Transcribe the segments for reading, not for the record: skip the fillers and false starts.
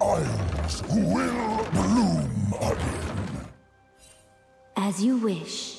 isles will bloom again. As you wish.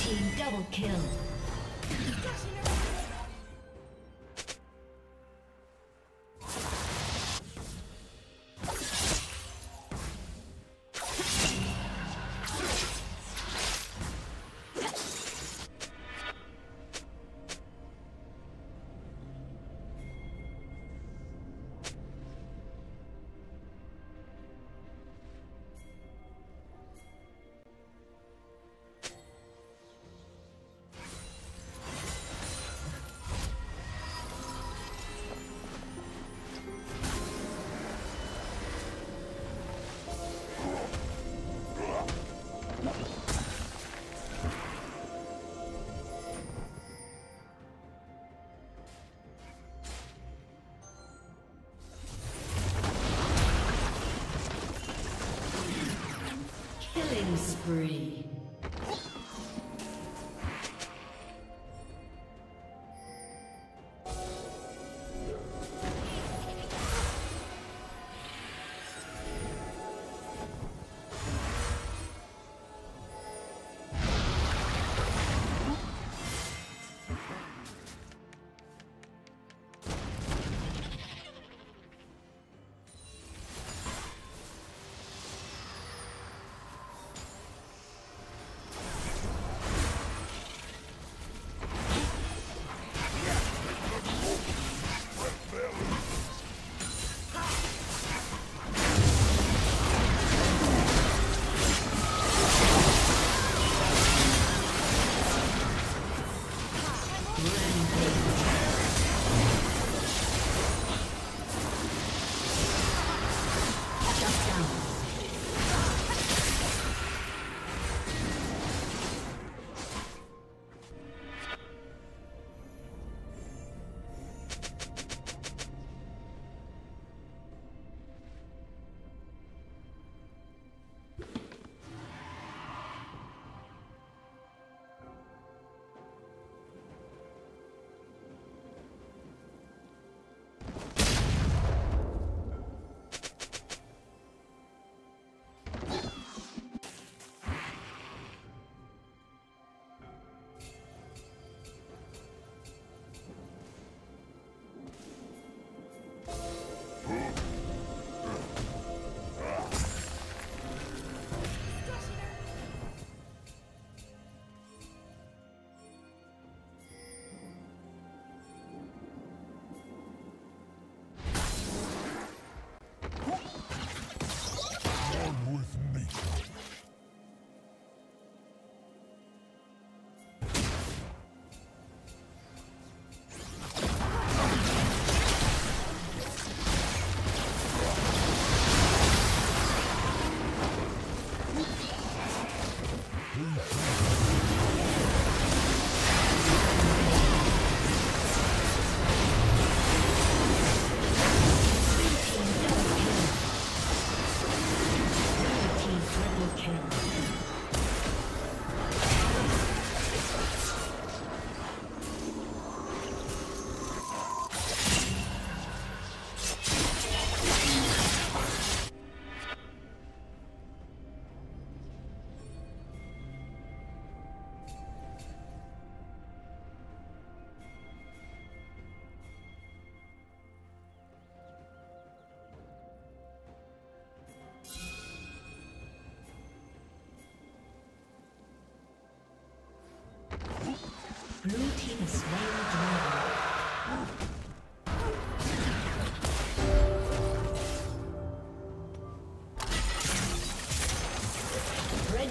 team double kill. Spree. Blue team is very good. Red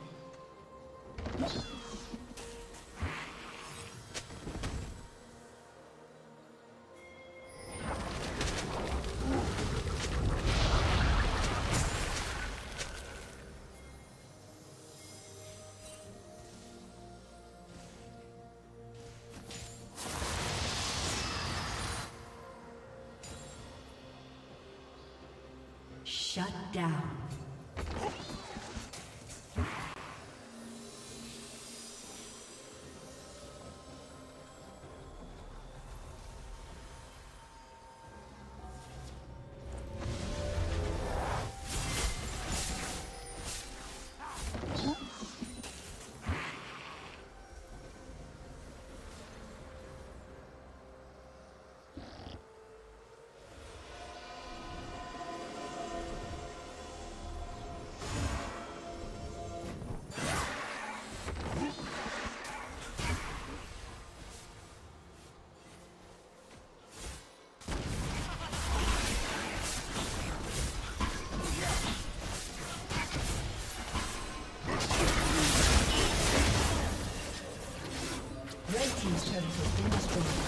Shut down. turret has been destroyed.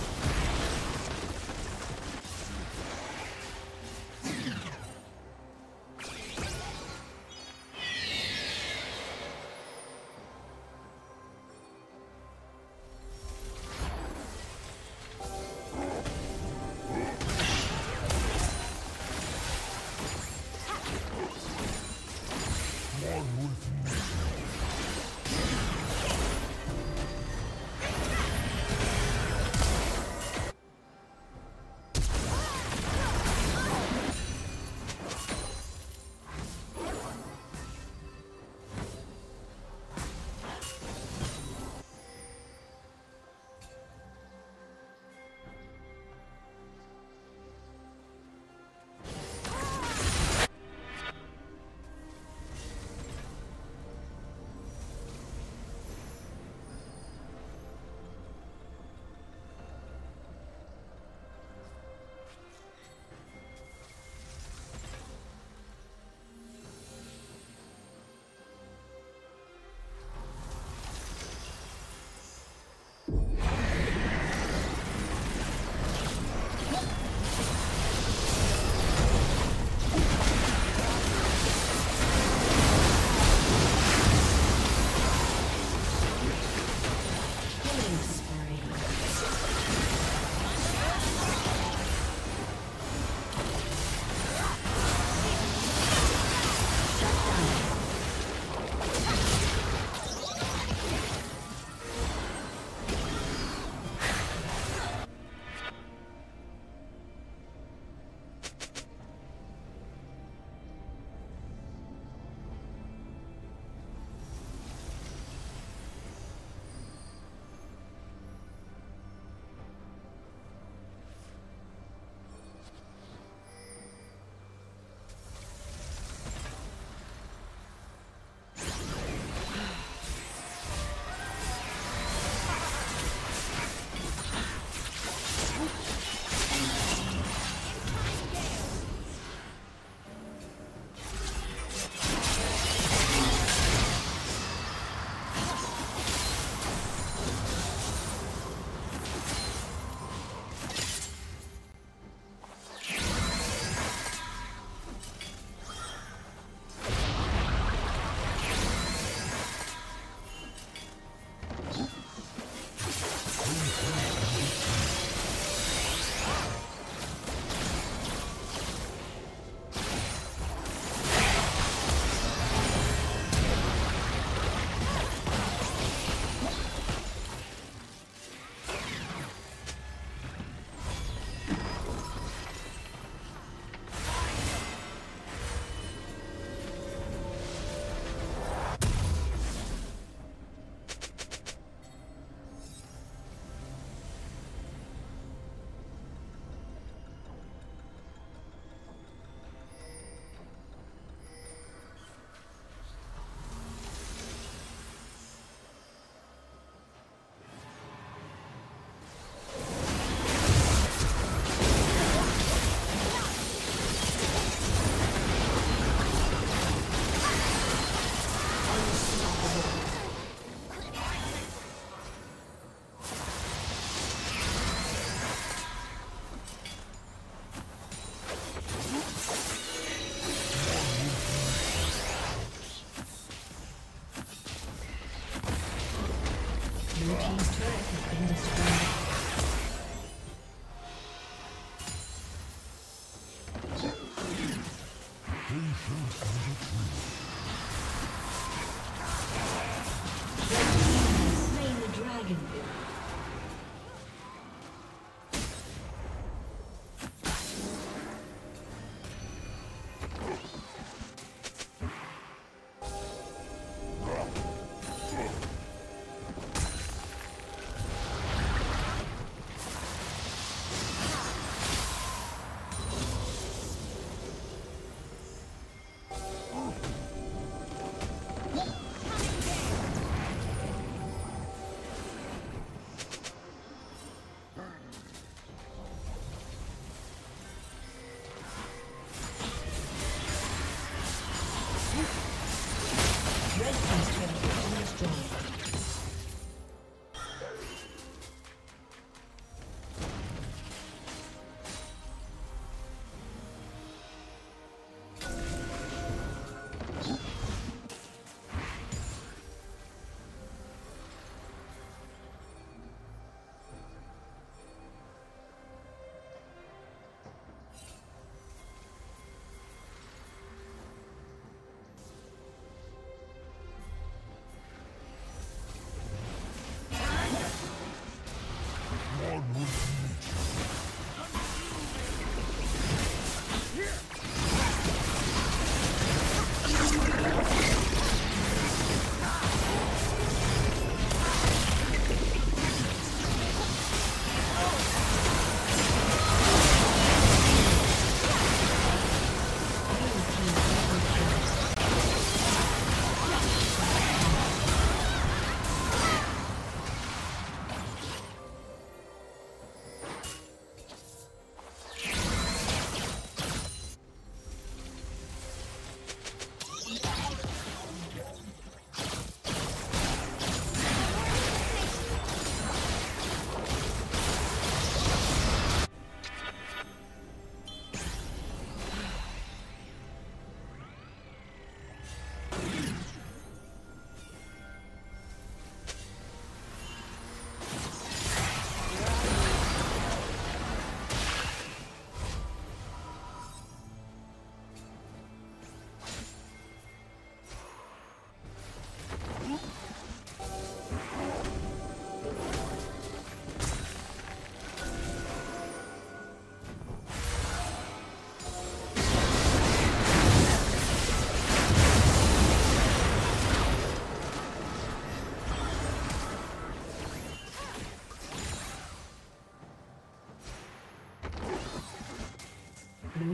Blue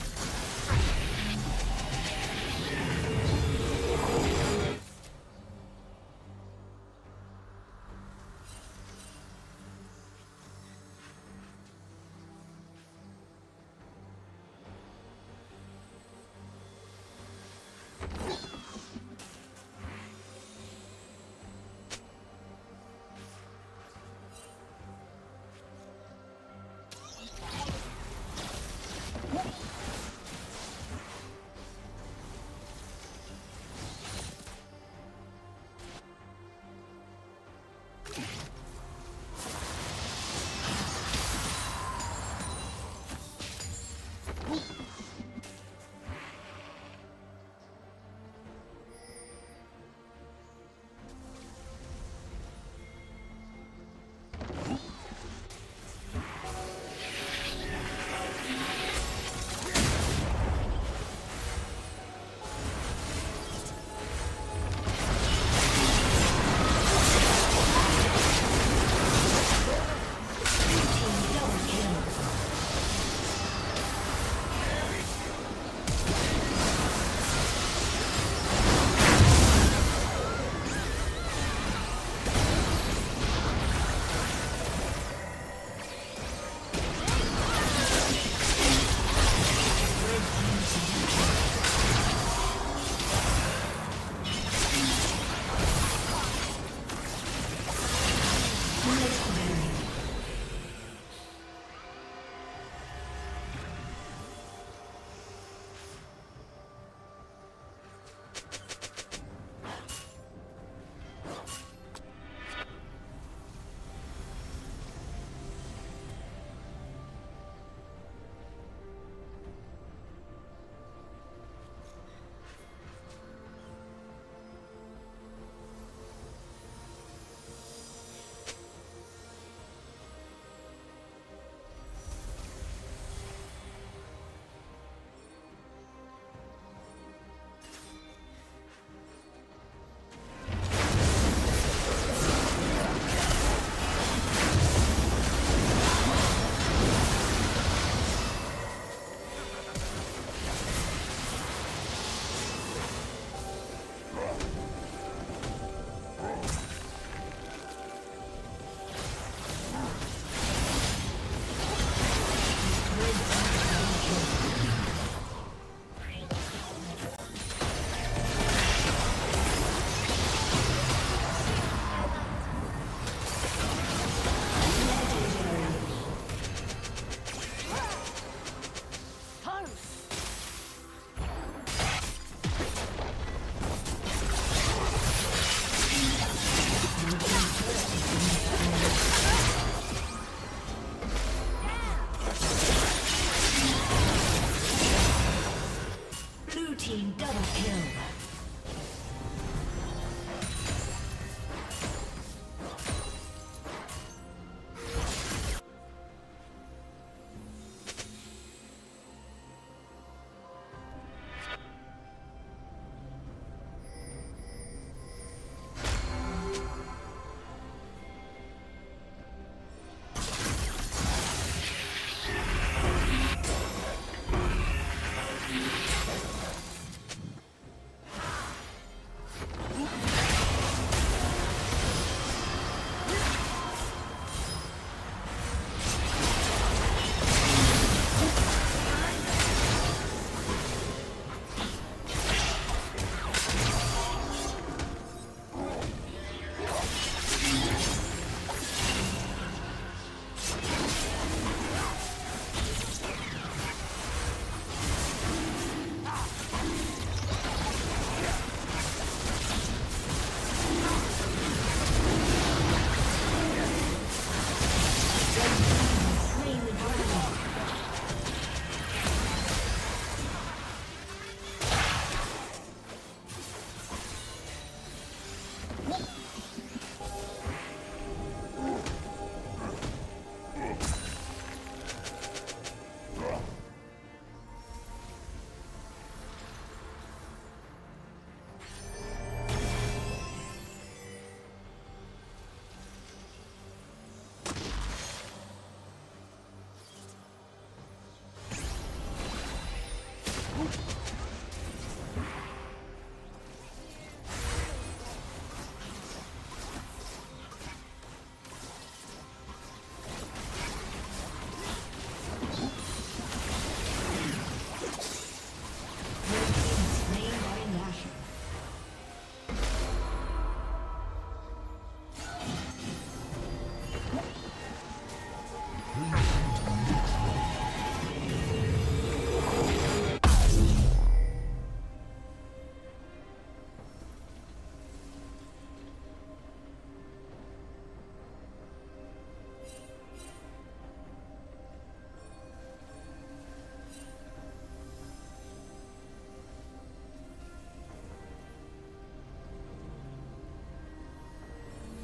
What?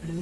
Blue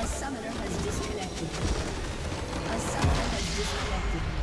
A summoner has disconnected.